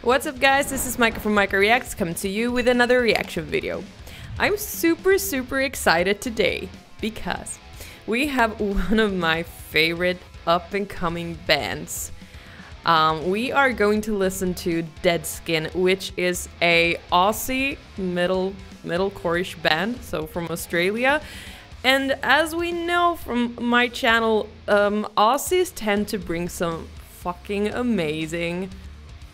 What's up guys, this is Micha from Micha Reacts, coming to you with another reaction video. I'm super excited today because we have one of my favorite up-and-coming bands. We are going to listen to Deadskin, which is a Aussie metalcore-ish band, so from Australia. And as we know from my channel, Aussies tend to bring some fucking amazing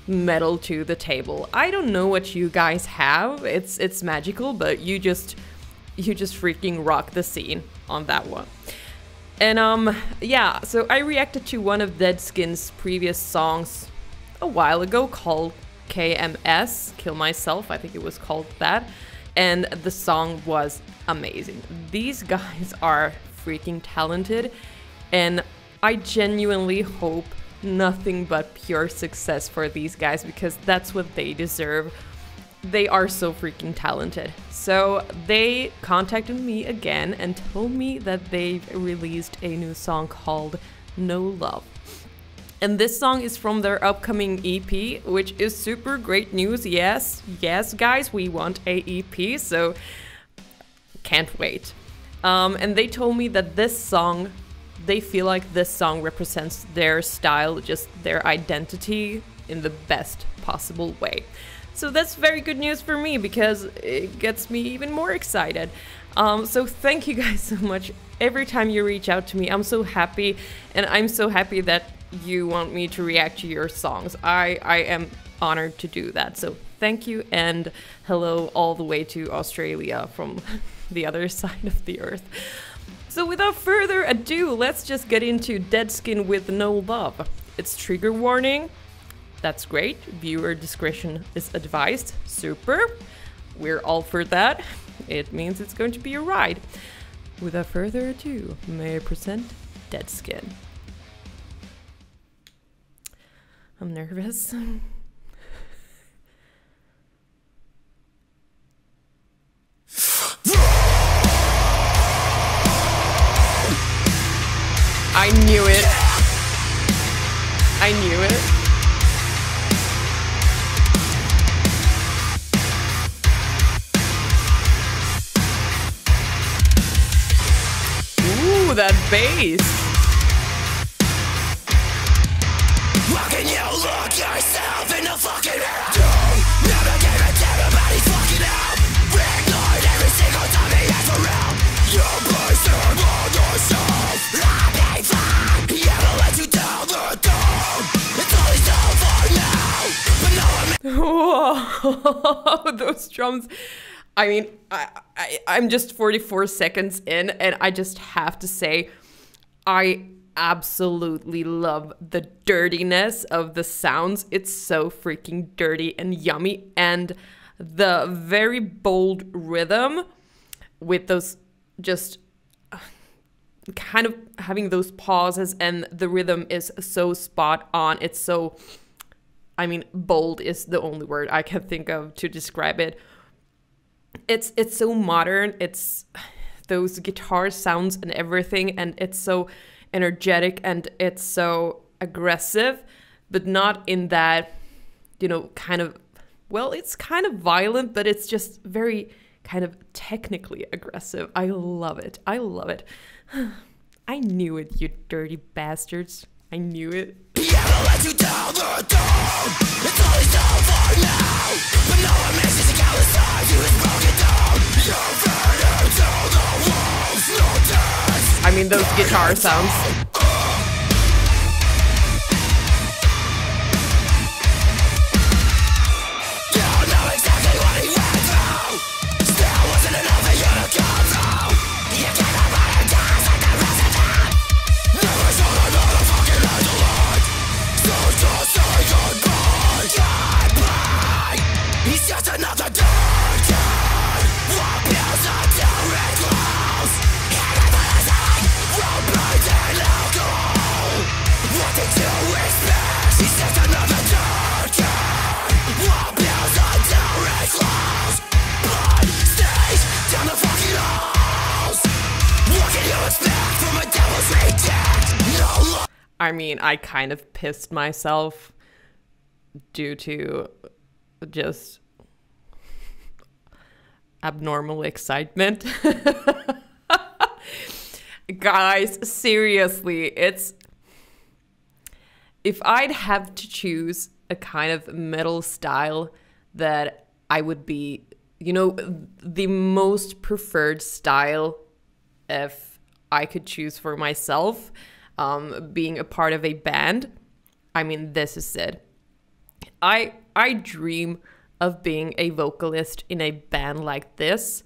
metal to the table. I don't know what you guys have. It's magical, but you just freaking rock the scene on that one. And yeah, so I reacted to one of Deadskin's previous songs a while ago called KMS, Kill Myself, I think it was called that, and the song was amazing. These guys are freaking talented, and I genuinely hope nothing but pure success for these guys, because that's what they deserve. They are so freaking talented. So they contacted me again and told me that they've released a new song called No Love. And this song is from their upcoming EP, which is super great news. Yes guys, we want a EP, so can't wait. And they told me that this song, they feel like this song represents their style, just their identity in the best possible way. So that's very good news for me, because it gets me even more excited. So thank you guys so much. Every time you reach out to me, I'm so happy, and I'm so happy that you want me to react to your songs. I am honored to do that. So thank you, and hello all the way to Australia from the other side of the earth. So without further ado, let's just get into Deadskin with No Love. It's trigger warning. That's great. Viewer discretion is advised. Super. We're all for that. It means it's going to be a ride. Without further ado, may I present Deadskin. I'm nervous. I knew it. I knew it. Ooh, that bass. How can you look yourself in the fucking mirror? Don't never give a damn about his fucking help. Ignored every single time he has around. You're blazing on yourself. Whoa, those drums. I mean, I'm just 44 seconds in, and I just have to say, I absolutely love the dirtiness of the sounds. It's so freaking dirty and yummy, and the very bold rhythm with those just kind of having those pauses, and the rhythm is so spot on. It's so, I mean, bold is the only word I can think of to describe it. It's so modern. It's those guitar sounds and everything, and it's so energetic, and it's so aggressive, but not in that, you know, kind of, well, it's kind of violent, but it's just very kind of technically aggressive. I love it. I love it. I knew it, you dirty bastards. I knew it. I mean, those guitar sounds. I mean, I kind of pissed myself due to just abnormal excitement. Guys, seriously, it's... If I'd have to choose a kind of metal style that I would be, you know, the most preferred style if I could choose for myself, being a part of a band, I mean, this is it. I dream of being a vocalist in a band like this,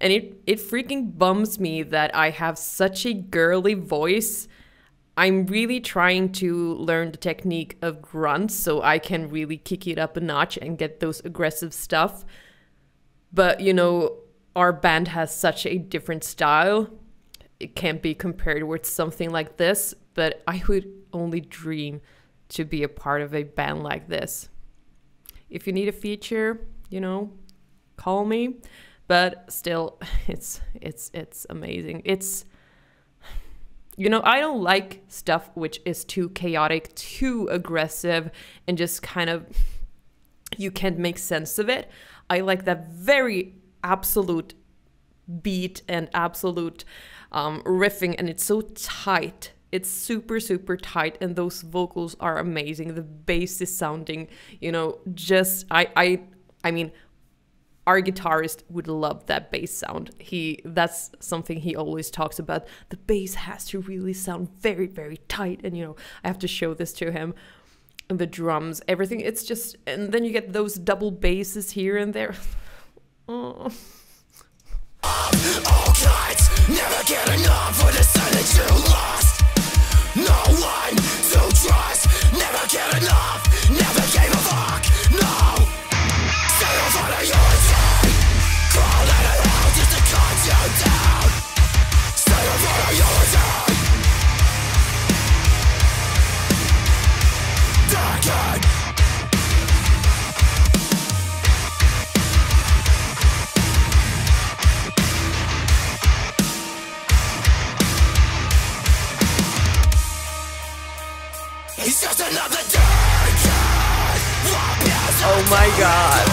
and it freaking bums me that I have such a girly voice. I'm really trying to learn the technique of grunts so I can really kick it up a notch and get those aggressive stuff. But, you know, our band has such a different style. It can't be compared with something like this, but I would only dream to be a part of a band like this. If you need a feature, you know, call me. But still, it's amazing. It's... You know, I don't like stuff which is too chaotic, too aggressive, and just kind of, you can't make sense of it. I like that very absolute beat and absolute riffing, and it's so tight. It's super, super tight, and those vocals are amazing. The bass is sounding, you know, just, I mean, our guitarist would love that bass sound. That's something he always talks about. The bass has to really sound very, very tight. And, you know, I have to show this to him. And the drums, everything. It's just... And then you get those double basses here and there. Oh. All kinds, never get enough for the sun that you lost. No one to trust. Never get enough. Never gave a fuck. No. It's just another day. Oh my god.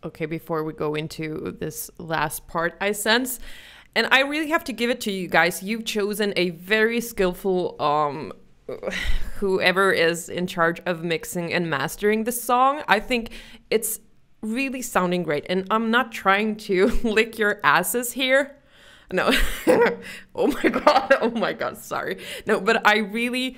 Okay, before we go into this last part, I sense, and I really have to give it to you guys, you've chosen a very skillful whoever is in charge of mixing and mastering the song. I think it's really sounding great, and I'm not trying to lick your asses here. No. Oh my god, sorry. No, but I really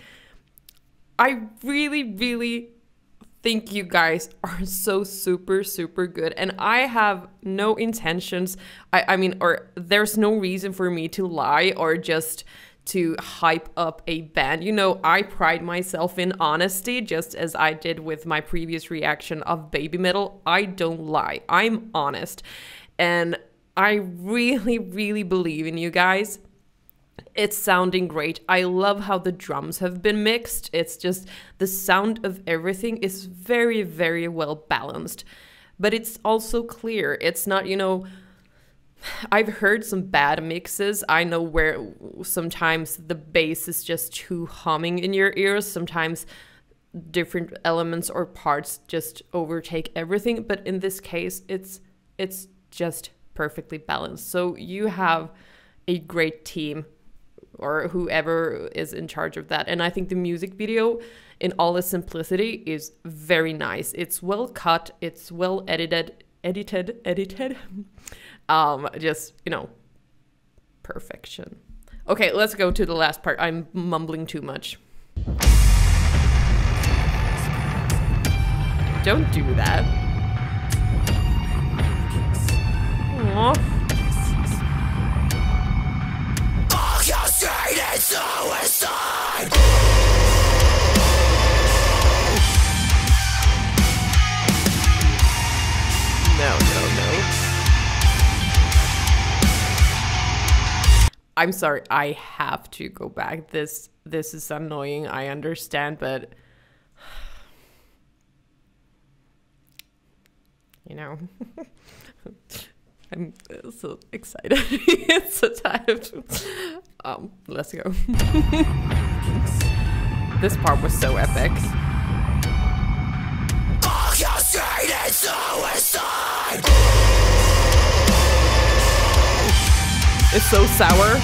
think you guys are so super, super good, and I have no intentions, I mean, or there's no reason for me to lie or just to hype up a band. You know, I pride myself in honesty, just as I did with my previous reaction of Baby Metal. I don't lie. I'm honest. And I really, really believe in you guys. It's sounding great. I love how the drums have been mixed. It's just the sound of everything is very, very well balanced. But it's also clear. It's not, you know... I've heard some bad mixes. I know where sometimes the bass is just too humming in your ears. Sometimes different elements or parts just overtake everything. But in this case, it's just perfectly balanced. So you have a great team, or whoever is in charge of that. And I think the music video, in all its simplicity, is very nice. It's well cut. It's well edited. Just, you know, perfection. Okay, let's go to the last part. I'm mumbling too much. Don't do that. Aww. I'm sorry, I have to go back. This is annoying, I understand, but you know, I'm so excited. It's so tired. Let's go. This part was so epic. It's so sour.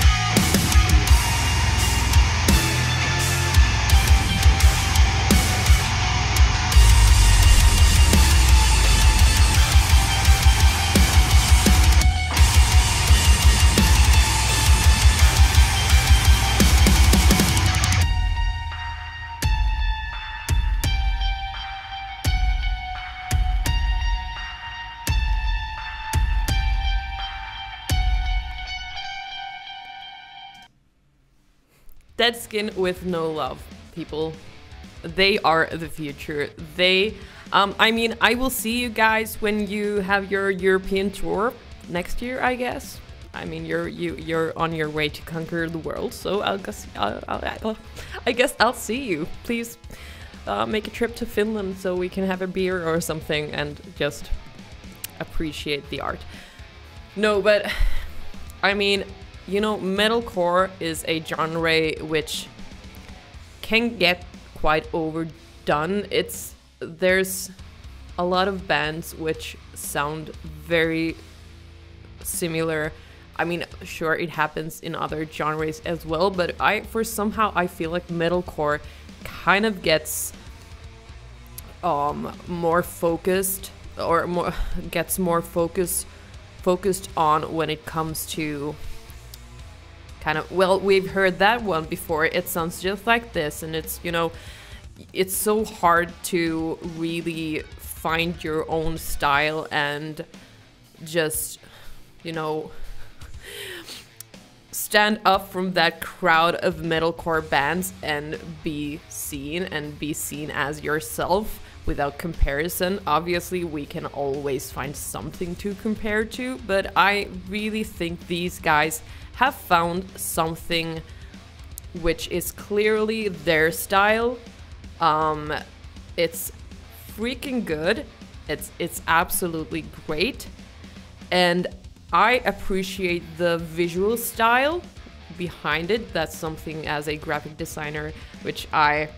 Deadskin with no love, people. They are the future. They, I mean, I will see you guys when you have your European tour next year, I guess. I mean, you're on your way to conquer the world, so I guess I'll see you. Please make a trip to Finland so we can have a beer or something and just appreciate the art. No, but I mean, you know, metalcore is a genre which can get quite overdone. There's a lot of bands which sound very similar. I mean, sure, it happens in other genres as well, but somehow I feel like metalcore kind of gets more focused, or gets more focused on when it comes to kind of, well, we've heard that one before, it sounds just like this, and it's, you know, it's so hard to really find your own style and just, you know, stand up from that crowd of metalcore bands and be seen as yourself without comparison. Obviously, we can always find something to compare to, but I really think these guys have found something which is clearly their style. It's freaking good. It's absolutely great. And I appreciate the visual style behind it. That's something, as a graphic designer, which I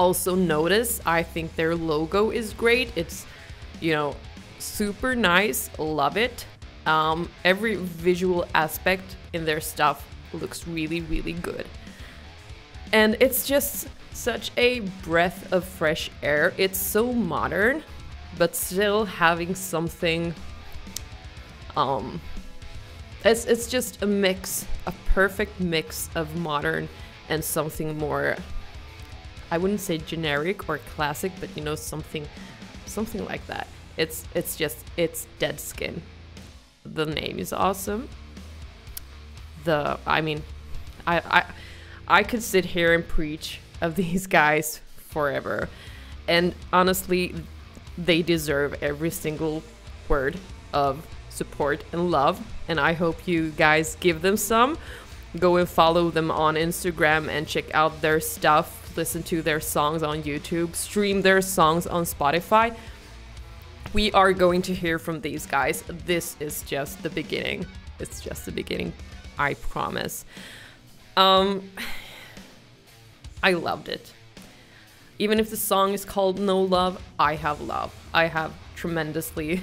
also notice. I think their logo is great. It's, you know, super nice. Love it. Every visual aspect in their stuff looks really, really good. And it's just such a breath of fresh air. It's so modern, but still having something, it's just a mix, a perfect mix of modern and something more, I wouldn't say generic or classic, but you know, something like that. It's Deadskin. The name is awesome. I could sit here and preach of these guys forever, and honestly, they deserve every single word of support and love, and I hope you guys give them some. Go and follow them on Instagram and check out their stuff, listen to their songs on YouTube, stream their songs on Spotify. We are going to hear from these guys. This is just the beginning. It's just the beginning, I promise. I loved it. Even if the song is called No Love, I have love. I have tremendously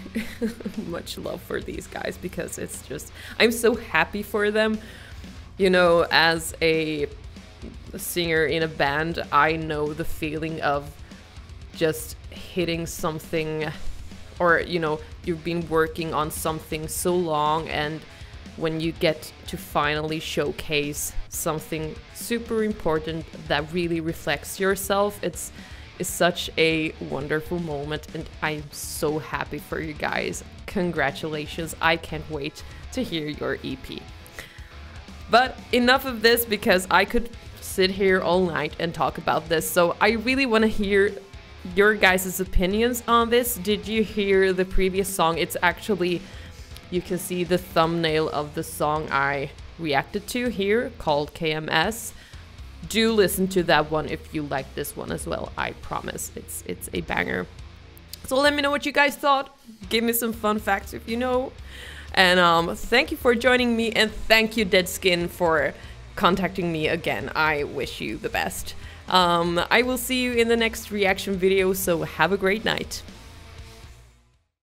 much love for these guys, because it's just, I'm so happy for them. You know, as a singer in a band, I know the feeling of just hitting something, or you know, you've been working on something so long, and when you get to finally showcase something super important that really reflects yourself, it's such a wonderful moment, and I'm so happy for you guys. Congratulations. I can't wait to hear your EP. But enough of this, because I could sit here all night and talk about this, so I really want to hear your guys' opinions on this. Did you hear the previous song? It's actually, you can see the thumbnail of the song I reacted to here called KMS. Do listen to that one if you like this one as well. I promise it's a banger. So let me know what you guys thought. Give me some fun facts if you know. And thank you for joining me, and thank you Deadskin for contacting me again. I wish you the best. I will see you in the next reaction video, so have a great night.